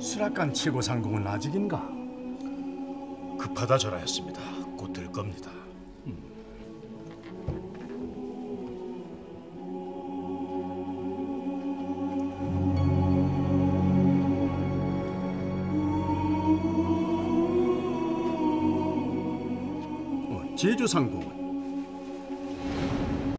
수라간 7930은 아직인가? 급하다 전화했습니다. 곧 들 겁니다. 제주상공은